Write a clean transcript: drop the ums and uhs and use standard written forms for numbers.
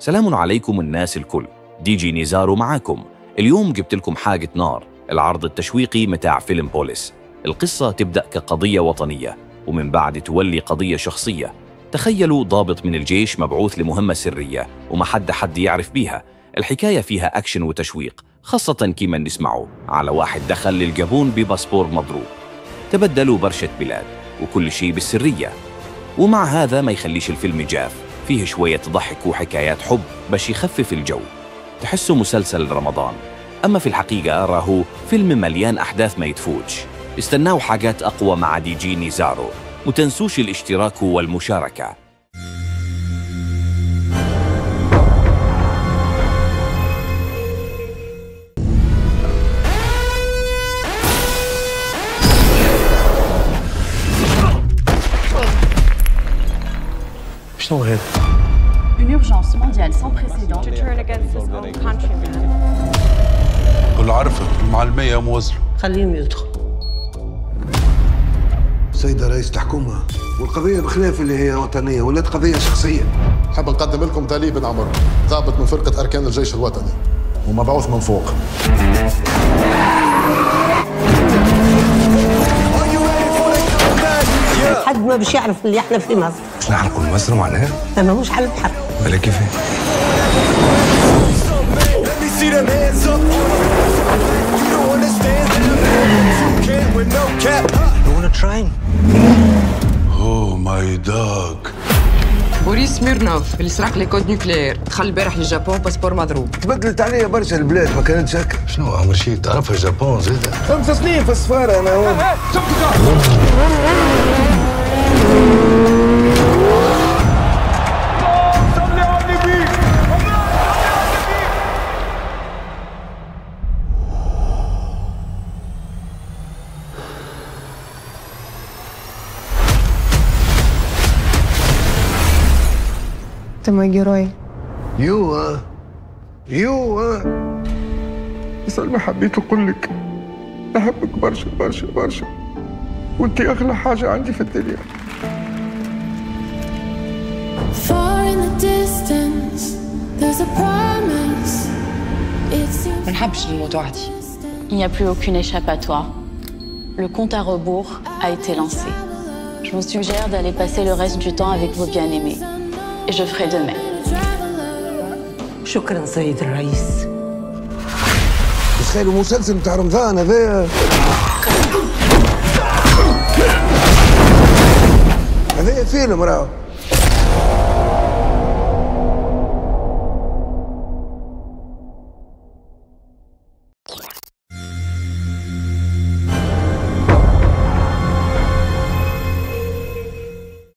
سلام عليكم الناس الكل، دي جي نيزارو معاكم. اليوم جبت لكم حاجة نار، العرض التشويقي متاع فيلم بوليس. القصة تبدأ كقضية وطنية ومن بعد تولي قضية شخصية. تخيلوا ضابط من الجيش مبعوث لمهمة سرية وما حد يعرف بيها. الحكاية فيها أكشن وتشويق، خاصة كما نسمعوا على واحد دخل للجابون بباسبور مضروب. تبدلوا برشة بلاد وكل شيء بالسرية، ومع هذا ما يخليش الفيلم جاف، فيه شوية ضحك وحكايات حب باش يخفف الجو، تحسه مسلسل رمضان. أما في الحقيقة راهو فيلم مليان أحداث ما يتفوتش. استناوا حاجات أقوى مع دي جي نيزارو، وتنسوش الاشتراك والمشاركة. Une urgence mondiale sans précédent. To turn against his own countrymen. كل عارفة المعلمية موزلة. خليهم يدخلوا. سيدة رئيس الحكومة، والقضية بخلاف اللي هي وطنية ولات قضية شخصية. حاب نقدم لكم تالي بن عمر، ضابط من فرقة أركان الجيش الوطني، ومبعوث من فوق. حد ما باش يعرف اللي احنا في مصر. باش نحرقوا مصر معناها؟ لا ماهوش حل بحرق. بلا كيفاه؟ اوه ماي دوغ. بوريس ميرنوف اللي سرق لي كود نوكليير، دخل البارح للجابون باسبور مضروب. تبدلت عليا برشا البلاد ما كانتش هكا. شنو عمر شي تعرفها الجابون زيدا؟ 5 سنين في السفارة أنا هون. Ты мой герой. Юа, Юа. Сальма, حبيت أقول لك أحبك برشا برشا برشا، وأنت أغلى حاجة عندي في الدنيا. ما نحبش نموت وحدي. Il n'y a plus aucune échappatoire. Le compte à rebours a été lancé. Je vous suggère d'aller passer le reste du temps avec vos bien-aimés. Et je ferai de même. شكرا سيد الرئيس. تخيلوا مسلسل بتاع رمضان هذا. هذا فيلم راهو.